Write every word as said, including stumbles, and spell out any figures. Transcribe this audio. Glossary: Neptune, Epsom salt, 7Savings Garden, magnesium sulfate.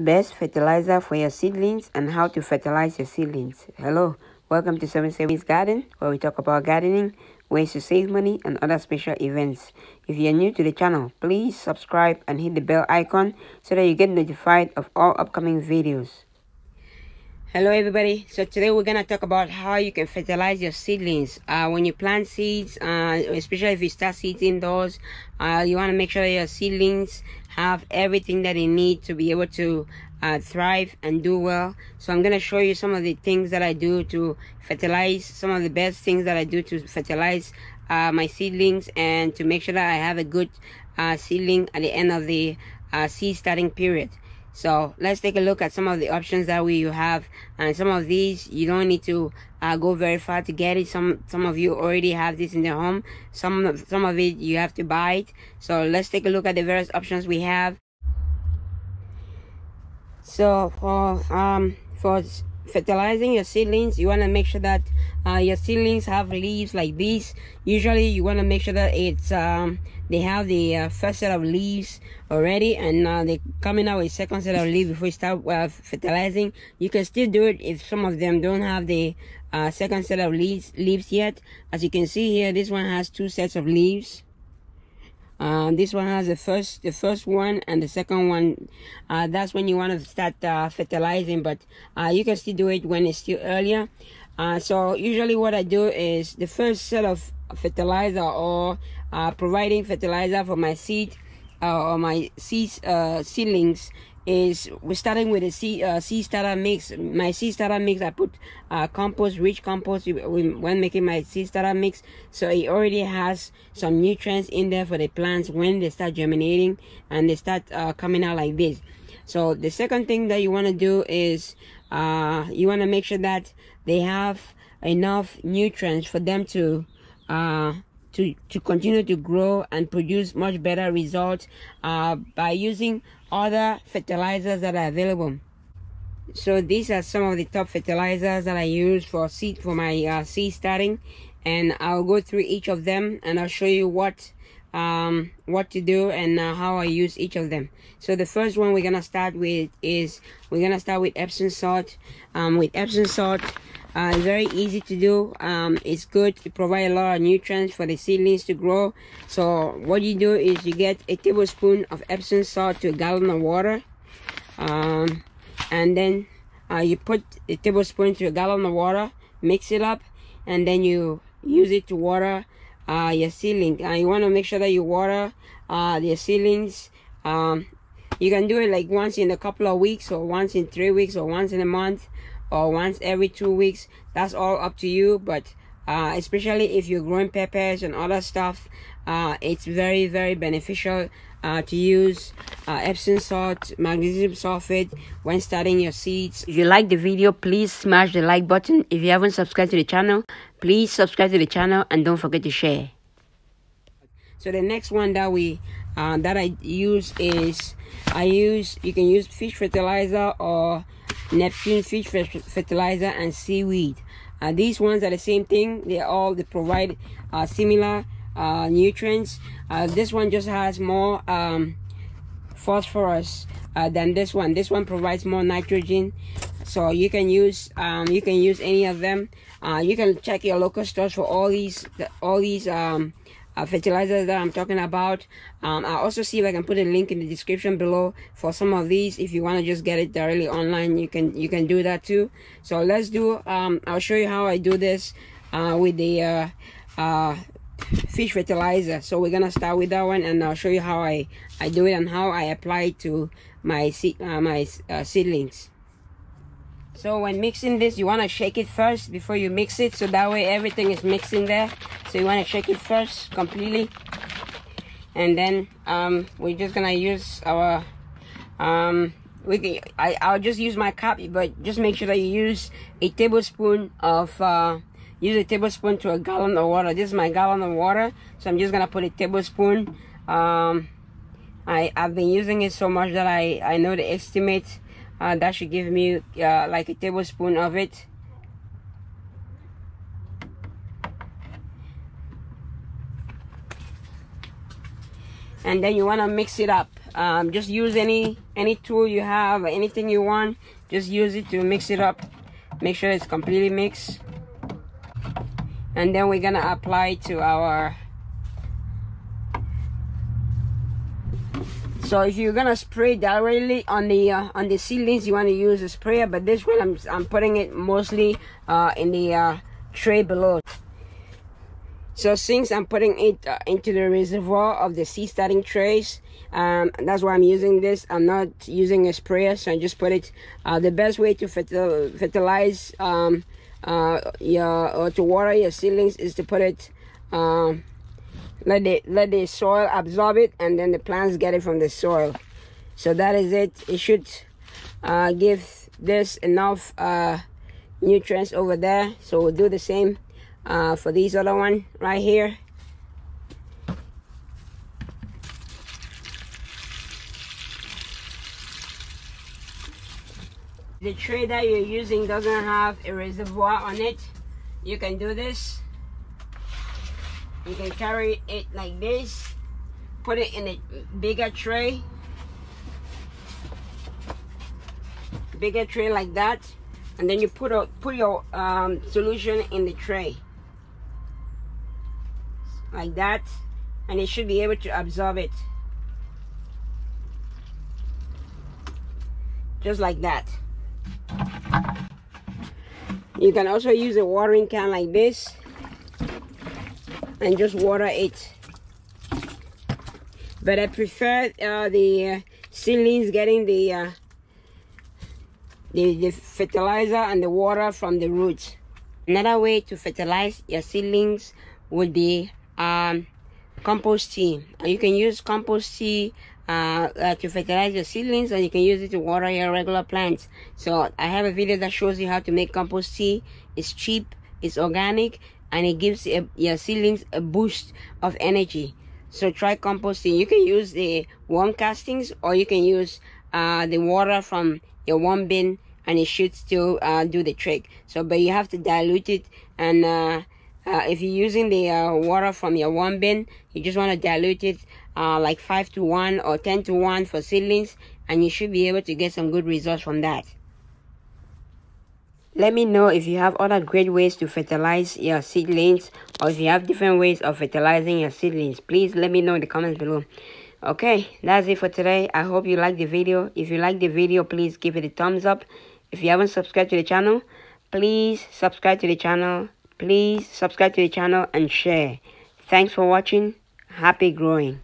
Best fertilizer for your seedlings and how to fertilize your seedlings. Hello, welcome to seven Savings Garden, where we talk about gardening, ways to save money, and other special events. If you're new to the channel, please subscribe and hit the bell icon so that you get notified of all upcoming videos. Hello everybody, so today we're gonna talk about how you can fertilize your seedlings. Uh, when you plant seeds, uh, especially if you start seeds indoors, uh, you want to make sure that your seedlings have everything that they need to be able to uh, thrive and do well. So I'm gonna show you some of the things that I do to fertilize, some of the best things that I do to fertilize uh, my seedlings and to make sure that I have a good uh, seedling at the end of the uh, seed starting period. So let's take a look at some of the options that we have, and some of these you don't need to uh, go very far to get it. Some some of you already have this in your home, some some of it you have to buy it. So let's take a look at the various options we have. So for um for fertilizing your seedlings, you want to make sure that uh, your seedlings have leaves like this. Usually you want to make sure that it's um, they have the uh, first set of leaves already, and uh, they're coming out with second set of leaves before you start uh, fertilizing. You can still do it if some of them don't have the uh, second set of leaves leaves yet. As you can see here, this one has two sets of leaves. Um, this one has the first the first one and the second one. Uh, that's when you want to start uh, fertilizing, but uh, you can still do it when it's still earlier. Uh, so usually what I do is the first set of fertilizer, or uh, providing fertilizer for my seed uh, or my seeds, uh, seedlings, is we're starting with a seed, uh, seed starter mix. My seed starter mix, I put uh, compost, rich compost, when making my seed starter mix. So it already has some nutrients in there for the plants when they start germinating and they start uh, coming out like this. So the second thing that you want to do is uh, you want to make sure that they have enough nutrients for them to uh, to to continue to grow and produce much better results uh, by using other fertilizers that are available. So these are some of the top fertilizers that I use for seed for my uh, seed starting, and I'll go through each of them and I'll show you what um what to do and uh, how I use each of them. So the first one we're gonna start with is we're gonna start with Epsom salt. Um with Epsom salt, Uh, very easy to do. Um, it's good to provide a lot of nutrients for the seedlings to grow. So what you do is you get a tablespoon of Epsom salt to a gallon of water, um, and then uh, you put a tablespoon to a gallon of water, mix it up, and then you use it to water uh, your seedling. Uh, you want to make sure that you water uh, your seedlings. Um, you can do it like once in a couple of weeks, or once in three weeks, or once in a month, or once every two weeks. That's all up to you, but uh, especially if you're growing peppers and other stuff, uh, it's very very beneficial uh, to use uh, Epsom salt, magnesium sulfate when starting your seeds. If you like the video, please smash the like button. If you haven't subscribed to the channel, please subscribe to the channel, and don't forget to share. So the next one that we uh, that I use is I use you can use fish fertilizer or Neptune fish fertilizer and seaweed. Uh, these ones are the same thing. They all they provide uh, similar uh, nutrients. Uh, this one just has more um, phosphorus uh, than this one. This one provides more nitrogen. So you can use um, you can use any of them. Uh, you can check your local stores for all these all these um, uh, fertilizers that I'm talking about. Um, I'll also see if I can put a link in the description below for some of these. If you want to just get it directly online, you can you can do that too. So let's do. Um, I'll show you how I do this uh, with the uh, uh, fish fertilizer. So we're gonna start with that one, and I'll show you how I I do it and how I apply it to my seed, uh, my uh, seedlings. So when mixing this, you want to shake it first before you mix it, so that way everything is mixed in there. So you want to shake it first completely, and then um, we're just gonna use our um, we can, I, I'll just use my cup, but just make sure that you use a tablespoon of uh, use a tablespoon to a gallon of water. This is my gallon of water, so I'm just gonna put a tablespoon. Um, I I've been using it so much that I I know the estimate. Uh, that should give me uh, like a tablespoon of it. And then you want to mix it up. Um, just use any any tool you have, anything you want, just use it to mix it up. Make sure it's completely mixed, and then we're gonna apply to our. So if you're gonna spray directly on the uh, on the seedlings, you want to use a sprayer. But this one, I'm I'm putting it mostly uh, in the uh, tray below. So since I'm putting it uh, into the reservoir of the seed starting trays, um, that's why I'm using this. I'm not using a sprayer, so I just put it. Uh, the best way to fertil fertilize um, uh, your or to water your seedlings is to put it. Um, Let the, let the soil absorb it, and then the plants get it from the soil. So that is it. It should uh, give this enough uh, nutrients over there. So we'll do the same uh, for these other one right here. The tray that you're using doesn't have a reservoir on it. You can do this. You can carry it like this, put it in a bigger tray, bigger tray like that, and then you put a, put your um, solution in the tray like that, and it should be able to absorb it just like that. You can also use a watering can like this and just water it, but I prefer uh, the uh, seedlings getting the, uh, the the fertilizer and the water from the roots. Another way to fertilize your seedlings would be um, compost tea. You can use compost tea uh, uh, to fertilize your seedlings, and you can use it to water your regular plants. So I have a video that shows you how to make compost tea. It's cheap, it's organic, and it gives your seedlings a boost of energy. So try composting. You can use the worm castings, or you can use uh, the water from your worm bin, and it should still uh, do the trick. So, but you have to dilute it. And uh, uh, if you're using the uh, water from your worm bin, you just want to dilute it uh, like five to one or ten to one for seedlings, and you should be able to get some good results from that. Let me know if you have other great ways to fertilize your seedlings, or if you have different ways of fertilizing your seedlings. Please let me know in the comments below. Okay, that's it for today. I hope you liked the video. If you liked the video, please give it a thumbs up. If you haven't subscribed to the channel, please subscribe to the channel. Please subscribe to the channel and share. Thanks for watching. Happy growing.